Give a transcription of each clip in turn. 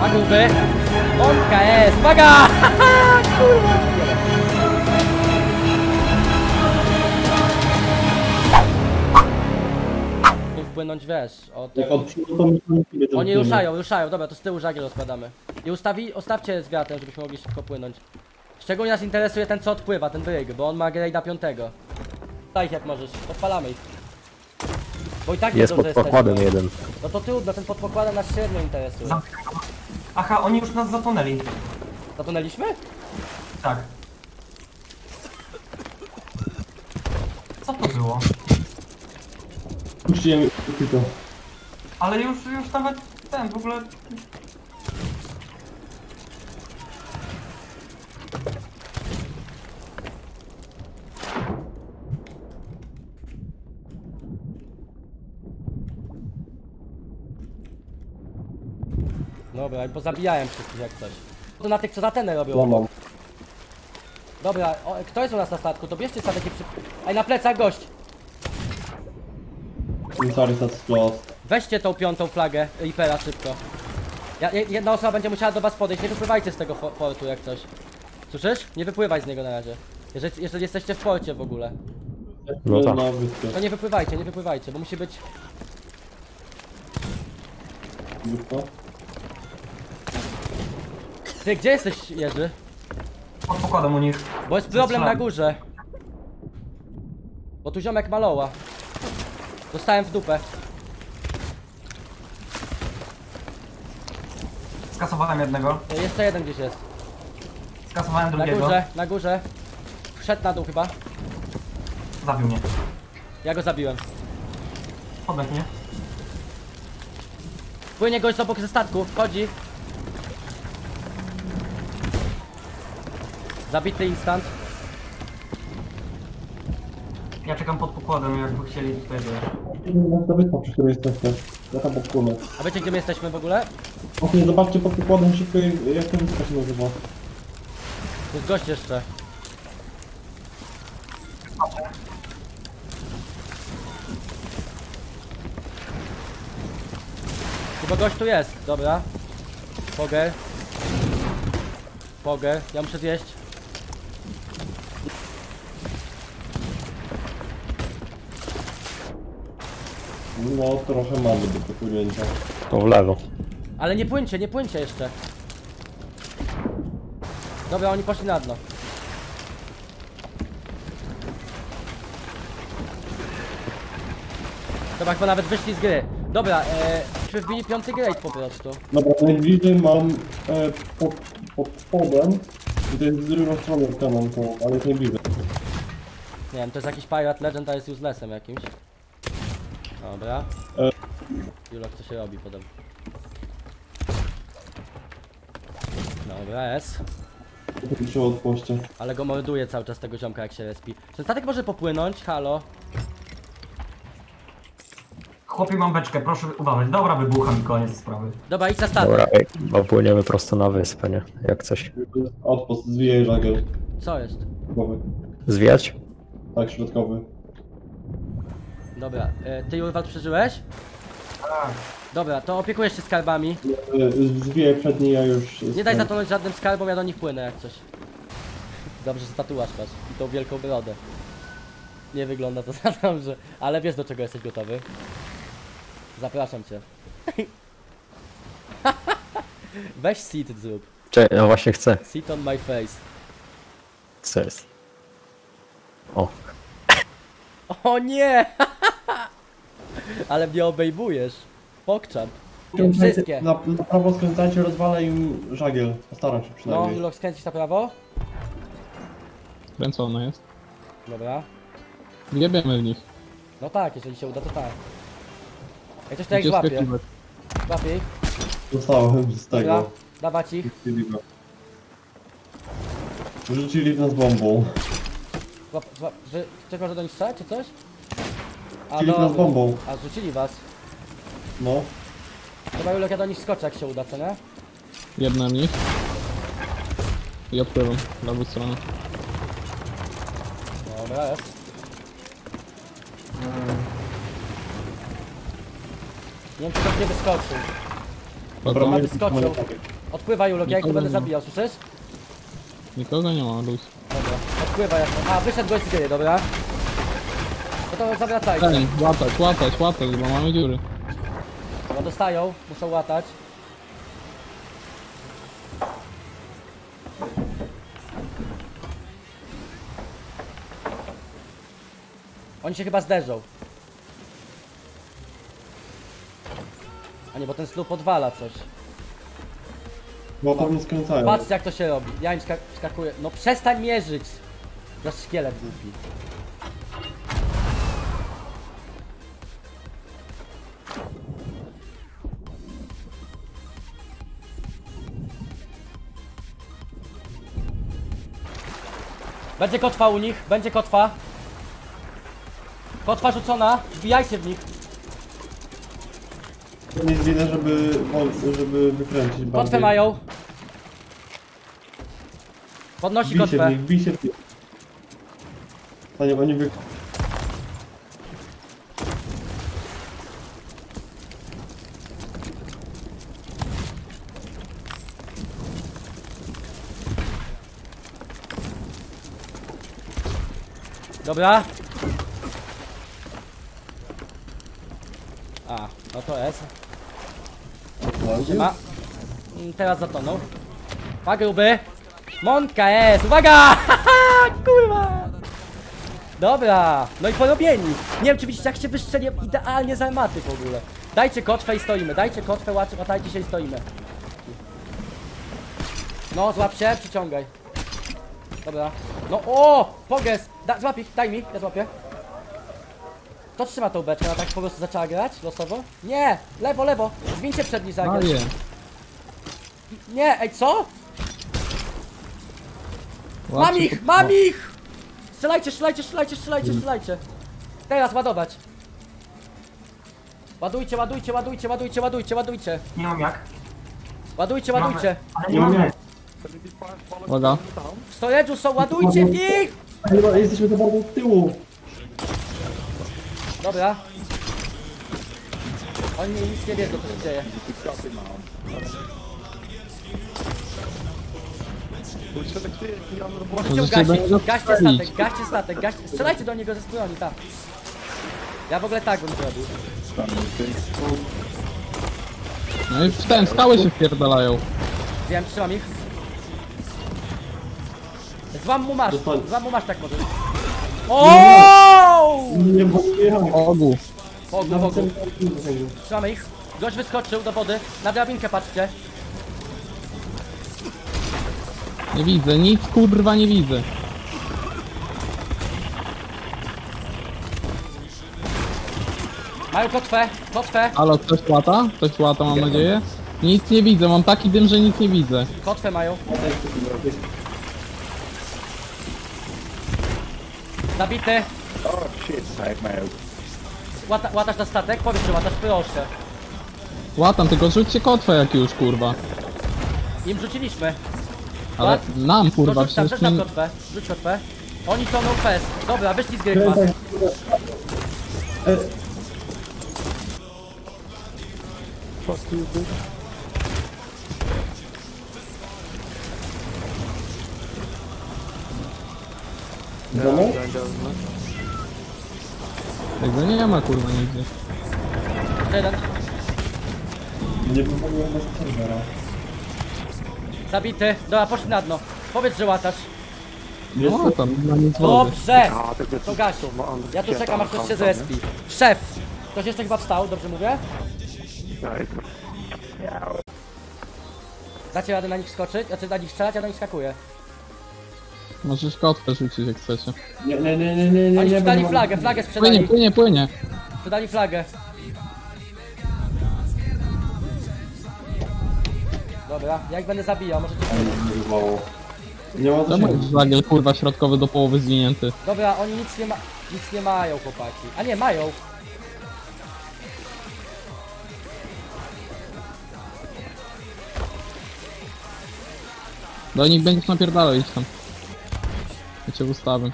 Ma gruby. Onka jest. Baga! Kurwa! Nie wpłynąć, wiesz. Oni ruszają. Dobra, to z tyłu żagiel rozkładamy. I ustawcie z wiatrem, żebyśmy mogli szybko płynąć. Szczególnie nas interesuje ten, co odpływa, ten bryg, bo on ma grade'a 5. Daj ich jak możesz, podpalamy ich. Bo i tak jest pod pokładem jeden. No to trudno, ten pod pokładem nas średnio interesuje. Aha, oni już nas zatonęli. Zatonęliśmy? Tak. Co to było? Puściłem tylko. Ale już nawet ten w ogóle... Dobra, bo zabijałem wszystkich jak coś. To na tych co za tenę robią. Dobra, kto jest u nas na statku? To bierzcie statek i przy... Ej, na plecach gość! Sorry, weźcie tą 5. flagę Reapera szybko. Jedna osoba będzie musiała do was podejść, nie wypływajcie z tego portu jak coś. Słyszysz? Nie wypływaj z niego na razie. Jeżeli jesteście w porcie w ogóle. No tak. To nie wypływajcie, bo musi być... Ty, gdzie jesteś, Jerzy? Pod pokładem u nich. Bo jest problem na górze. Bo tu ziomek maloła. Dostałem w dupę. Skasowałem jednego. Jeszcze jeden gdzieś jest. Skasowałem drugiego. Na górze. Wszedł na dół chyba. Zabił mnie. Ja go zabiłem. Podleć mnie. Płynie gość obok ze statku, wchodzi. Zabity instant. Ja czekam pod pokładem, jakby chcieli tutaj dojść. Na wyspach, przy której jesteście. Ja tam podpłynę. A wiecie gdzie my jesteśmy w ogóle? Okej, zobaczcie pod pokładem szybko, jak to wyska się nazywa. Jest gość jeszcze. Chyba gość tu jest, dobra. Pogę, ja muszę zjeść. No trochę mamy do płynięcia. To w lewo. Ale nie płyńcie jeszcze. Dobra, oni poszli na dno. Dobra, chyba nawet wyszli z gry. Dobra, wbili 5. grade po prostu. Dobra, najbliżej mam pod spodem. I to jest z drugą stroną temat, ale nie widzę. Nie wiem, to jest jakiś Pirate Legend, a jest uselessem jakimś. Dobra. Julek, co się robi potem? Dobra, jest. Ale go morduje cały czas tego ziomka jak się respi. Ten statek może popłynąć, halo? Chłopie, mam beczkę, proszę uważać. Dobra, wybucham i koniec sprawy. Dobra, idź na statek. Dobra, bo płyniemy prosto na wyspę, nie? Jak coś. Outpost, zwijaj żagiel. Co jest? Zwijać? Tak, środkowy. Dobra, ty Jurwald przeżyłeś? Tak. Dobra, to opiekujesz się skarbami. Zbiję przed niej, ja już... Nie daj zatonąć żadnym skarbom, ja do nich płynę jak coś. Dobrze, że tatuaż masz i tą wielką brodę. Nie wygląda to za dobrze, ale wiesz do czego jesteś gotowy. Zapraszam cię. Weź seat zrób. Cześć, no właśnie chcę. Seat on my face. Co jest? O. O nie! Ale mnie obejmujesz. Pokczamp. Wszystkie. Na prawo skręcajcie, rozwalę im żagiel. Postaram się przynajmniej. No, Lok, skręcić na prawo? Skręcone jest. Dobra. Jebiemy w nich. No tak, jeżeli się uda, to tak. Jak coś tak złapie. Złapie ich. Dostałem z tego. Dobra, dawać ich. Rzucili nas bombą. Czekam, że do nich strzela, czy coś? Rzucili nas bombą. A rzucili was. No. Chyba Julek, ja do nich skoczę jak się uda, co nie? Jedna mnich. I odpływam na obu stronę. Dobra, jest. Nie wiem, czy ktoś nie wyskoczył. Dobra, on wyskoczył. Odpływaj, Ulog, jak go będę zabijał, słyszysz? Nikogo nie ma, luz. Dobra, odpływaj. A, wyszedł gość z gry, dobra. No to zawracajcie. Ej, łatać, bo mamy dziury. Dobra, dostają, muszą łatać. Oni się chyba zderzą. A nie, bo ten slup odwala coś. Bo pewnie skręcają. Patrzcie jak to się robi. Ja im skakuję. No przestań mierzyć! Za szkielet głupi. Będzie kotwa u nich, będzie kotwa. Kotwa rzucona, wbijajcie w nich. To nie jest wiele, żeby wykręcić bardziej. Kotwę mają. Podnosi bij kotwę. Bij się w nich. Panie, oni wy... Dobra. A, no to jest. Ma. Teraz zatonął. Pa gruby. Mądka jest, uwaga! Kurwa! Dobra, no i porobieni. Nie wiem czy widzicie jak się wystrzeliłem idealnie z armaty w ogóle. Dajcie kotwę i stoimy, dajcie kotwę, łatajcie się i stoimy. No, złap się, przyciągaj. Dobra. No o! Pogres! Złap ich, daj mi, ja złapię. Kto trzyma tą beczkę? Ona tak po prostu zaczęła grać losowo? Nie! Lewo! Zmień się przedni zagier. Nie! Ej, co? Mam ich! Mam ich! Strzelajcie! Teraz ładować! Ładujcie! Nie mam jak. Ładujcie! Nie mam jak. Woda. W storedżu są, ładujcie w nich! Jesteśmy za bardzo od tyłu. Dobra. Oni nic nie wiedzą, co się dzieje. Gaście statek. Strzelajcie do niego ze strony, tak. Ja w ogóle tak bym zrobił. No i w ten, stałe się wpierdalają. Wiem, trzymam ich. Złam mu masz tak może. Oooooooooo! Nie mogę. Ogół. Trzymamy ich. Gość wyskoczył do wody. Na drabinkę patrzcie. Nie widzę, nic kurwa nie widzę. Mają kotwę. Halo, ktoś łata mam nadzieję. Nic nie widzę, mam taki dym, że nic nie widzę. Kotwę mają. Zabity! Łatasz na statek? Powiedz, że łatasz, proszę. Łatam, tylko rzućcie kotwę jak już, kurwa. Im rzuciliśmy. Ale nam, kurwa, przecież... Rzuć kotwę. Oni to no fest. Dobra, wyszli z gry. Tego nie ma kurwa nigdzie. Jeden. Nie pomogło nas serwera. Zabity. Dobra, poszli na dno. Powiedz, że łatasz. No łatam, na nic wody. Dobrze! To gasił. Ja tu czekam aż ktoś się zrespi. Szef! Ktoś jeszcze chyba wstał, dobrze mówię? Dacie radę na nich skoczyć? Znaczy na nich strzelać, a na nich skakuje. Możesz kotwę rzucić jak chcecie. Nie. Oni sprzedali flagę sprzedali. Płynie. Sprzedali flagę. Dobra, jak będę zabijał, możecie... Nie ma flagę, kurwa, środkowy do połowy zwinięty. Dobra, oni nic nie mają, chłopaki. A nie, mają. Do nich będziesz napierdalał, idź tam. Cię w ustawę.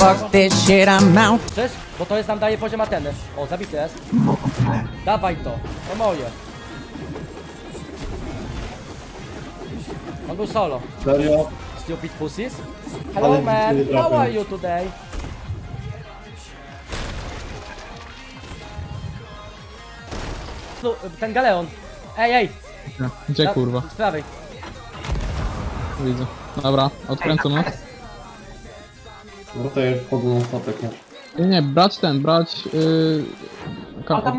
Fuck this shit, I'm out. Chcesz? Bo to jest nam daje poziom Ateny. O, zabity jest. Dawaj to moje. On był solo. Serio? Stupid pussies? Hello man, how are you today? Ten Galeon. Ej, ej! Gdzie kurwa? Z prawej. Widzę. Dobra, odkręcę nas. No to już podłączę statek. Nie, brać ten, brać...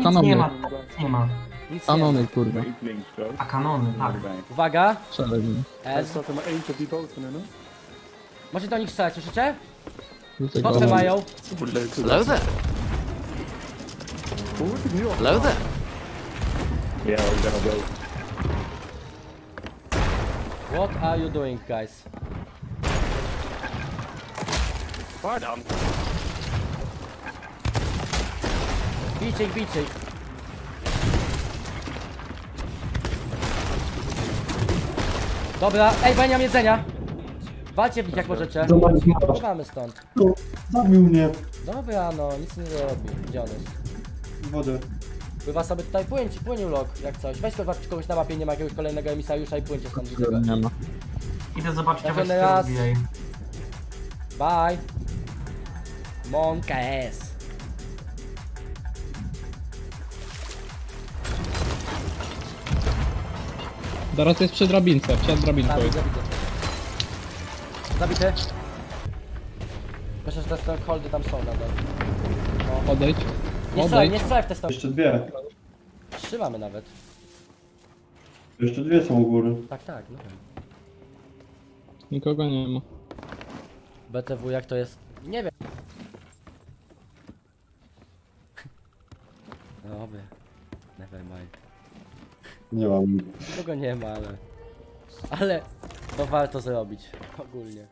kanony. Nie ma, nie ma. Nic kanony, nie kurwa. A kanony, tak. Uwaga. Może do nich strzelać, słyszycie? Potrzę mają. Hello there. Hello there. Yeah, we're gonna go. What are you doing, guys? Pardon. Bijcie ich, bijcie ich. Dobra, ej, baniam jedzenia. Walcie w nich jak możecie. Mamy stąd. Zabił mnie. Dobra, no, nic nie robi. Gdzie on jest? Wodę. Pływa sobie tutaj, płyń ulok, jak coś. Weź to zobaczyć kogoś na mapie, nie ma jakiegoś kolejnego emisariusza i płyńcie stąd. Nie ma. Idę zobaczyć, a weź to rozbijaj. Bye. Monkeys. Dorota jest przy drabince, przed drabinką. Zabity. Myślę, że te holdy tam są nadal. No. Odejdź. Nie strzelaj, nie strzelaj w te stopy. Jeszcze dwie. Trzy mamy nawet. Jeszcze dwie są u góry. Tak, tak, no. Nikogo nie ma. BTW jak to jest? Nie wiem. Dobra. Nevermind. Nie mam. Nikogo nie ma, ale... Ale... To warto zrobić. Ogólnie.